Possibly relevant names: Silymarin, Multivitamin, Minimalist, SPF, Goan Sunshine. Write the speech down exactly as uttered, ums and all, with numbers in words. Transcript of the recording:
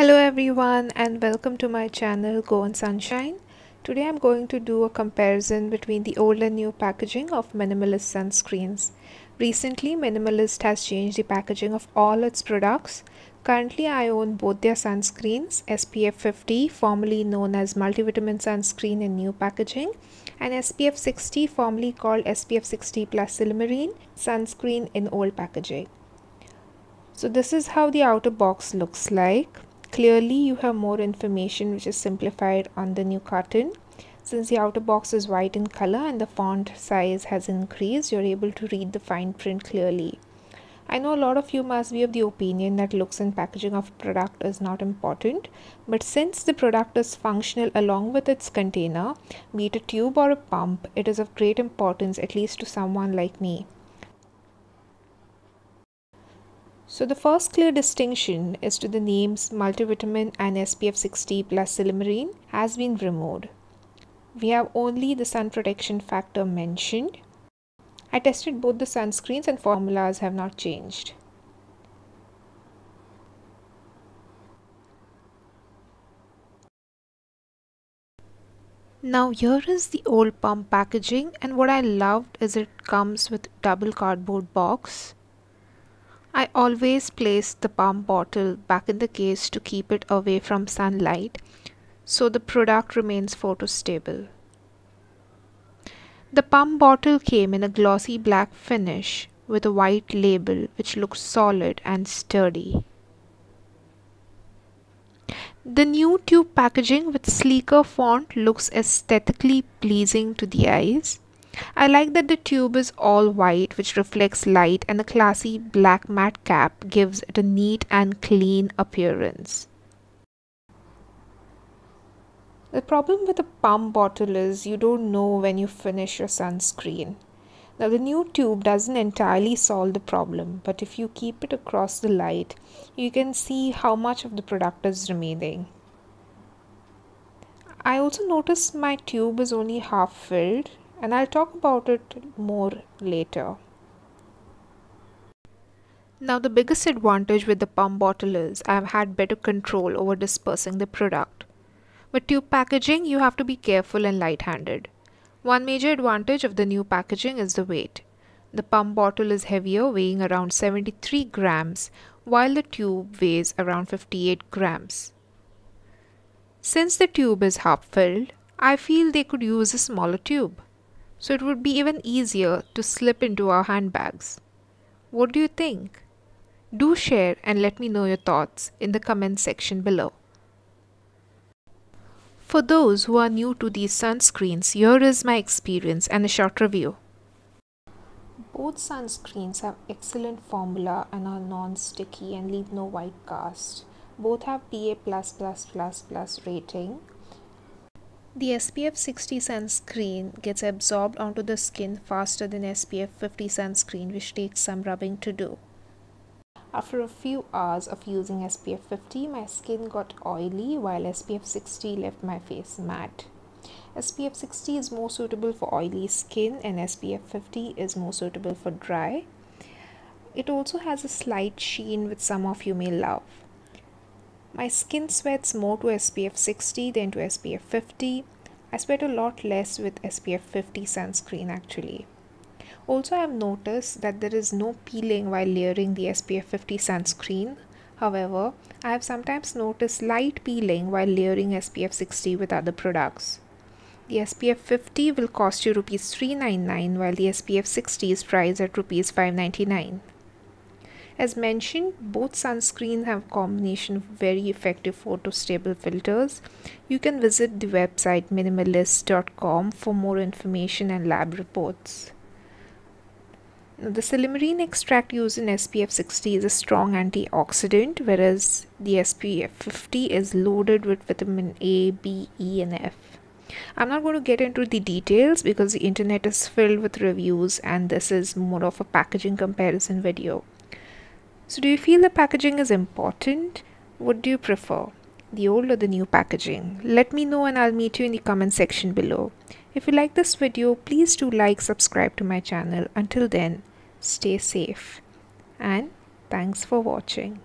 Hello everyone and welcome to my channel Go on Sunshine. Today I'm going to do a comparison between the old and new packaging of Minimalist sunscreens. Recently Minimalist has changed the packaging of all its products. Currently I own both their sunscreens, S P F fifty formerly known as Multivitamin sunscreen in new packaging and S P F sixty formerly called S P F sixty plus Silymarin sunscreen in old packaging. So this is how the outer box looks like. Clearly you have more information which is simplified on the new carton. Since the outer box is white in color and the font size has increased, you're able to read the fine print clearly. I know a lot of you must be of the opinion that looks and packaging of product is not important, but since the product is functional along with its container, be it a tube or a pump, it is of great importance, at least to someone like me. So the first clear distinction is to the names Multivitamin and S P F sixty plus Silymarin has been removed. We have only the sun protection factor mentioned. I tested both the sunscreens and formulas have not changed. Now here is the old pump packaging, and what I loved is it comes with double cardboard box. I always place the pump bottle back in the case to keep it away from sunlight so the product remains photostable. The pump bottle came in a glossy black finish with a white label which looks solid and sturdy. The new tube packaging with sleeker font looks aesthetically pleasing to the eyes. I like that the tube is all white which reflects light, and a classy black matte cap gives it a neat and clean appearance. The problem with a pump bottle is you don't know when you finish your sunscreen. Now the new tube doesn't entirely solve the problem, but if you keep it across the light, you can see how much of the product is remaining. I also noticed my tube is only half filled, and I'll talk about it more later. Now the biggest advantage with the pump bottle is I've had better control over dispersing the product. With tube packaging, you have to be careful and light-handed. One major advantage of the new packaging is the weight. The pump bottle is heavier, weighing around seventy-three grams, while the tube weighs around fifty-eight grams. Since the tube is half-filled, I feel they could use a smaller tube, so it would be even easier to slip into our handbags. What do you think? Do share and let me know your thoughts in the comment section below. For those who are new to these sunscreens, here is my experience and a short review. Both sunscreens have excellent formula and are non-sticky and leave no white cast. Both have P A plus plus plus plus rating. The S P F sixty sunscreen gets absorbed onto the skin faster than S P F fifty sunscreen, which takes some rubbing to do. After a few hours of using S P F fifty, my skin got oily while S P F sixty left my face matte. S P F sixty is more suitable for oily skin and S P F fifty is more suitable for dry. It also has a slight sheen which some of you may love. My skin sweats more to S P F sixty than to S P F fifty. I sweat a lot less with S P F fifty sunscreen actually. Also, I have noticed that there is no peeling while layering the S P F fifty sunscreen. However, I have sometimes noticed light peeling while layering S P F sixty with other products. The S P F fifty will cost you rupees three ninety-nine while the S P F sixty is priced at rupees five ninety-nine. As mentioned, both sunscreens have a combination of very effective photostable filters. You can visit the website minimalist dot com for more information and lab reports. Now, the Silymarin extract used in S P F sixty is a strong antioxidant, whereas the S P F fifty is loaded with vitamin A, B, E and F. I'm not going to get into the details because the internet is filled with reviews and this is more of a packaging comparison video. So do you feel the packaging is important? What do you prefer, the old or the new packaging? Let me know and I'll meet you in the comment section below. If you like this video, please do like, subscribe to my channel. Until then, stay safe and thanks for watching.